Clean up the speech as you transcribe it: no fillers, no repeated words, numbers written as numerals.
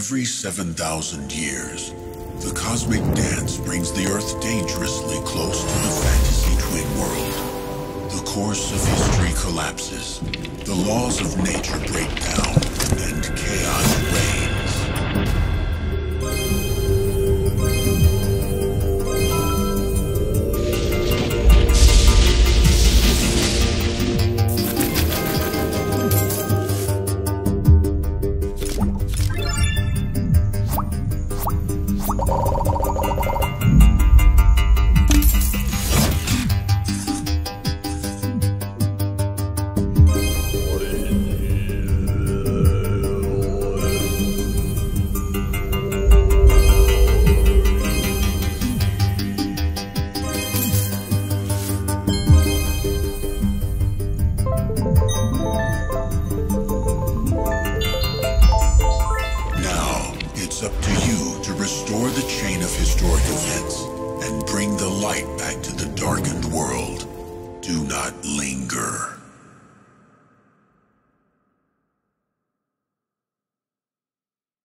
Every 7,000 years, the cosmic dance brings the Earth dangerously close to the fantasy twin world. The course of history collapses, the laws of nature break down, and chaos reigns. Back to the darkened world. Do not linger.